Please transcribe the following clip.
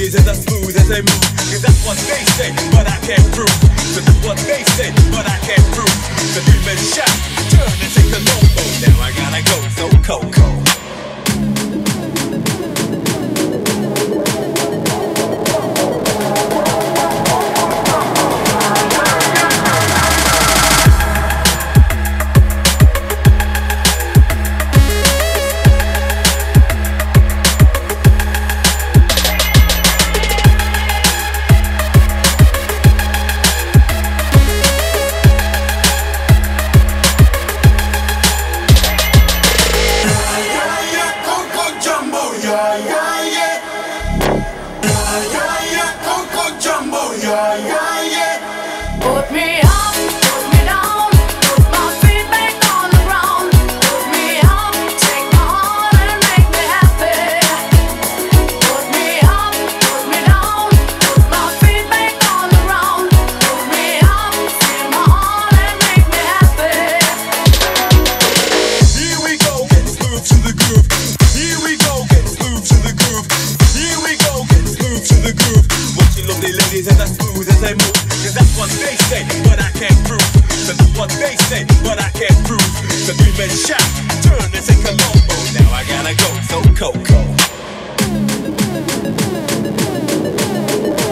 ladies is as smooth as they move. Cause that's what they say, but I can't prove. So that's what they say, but I can't prove. So give me a shot, turn and take the logo. Now I gotta go, so Coco. Yeah, yeah, yeah. Yeah, yeah, yeah. Coco Jumbo. Yeah, yeah, yeah. Put me up, put me down, put my feet back on the ground. Put me up, take my heart and make me happy. Put me up, put me down, put my feet back on the ground. Put me up, take my heart and make me happy. Here we go, let's move to the groove. Here we go. To the groove, here we go, let's move to the groove. Watching lovely ladies as smooth as they move. Cause that's what they say, but I can't prove. So that's what they say, but I can't prove. So give me a shot, turn and take a Colombo. Now I gotta go, so Coco.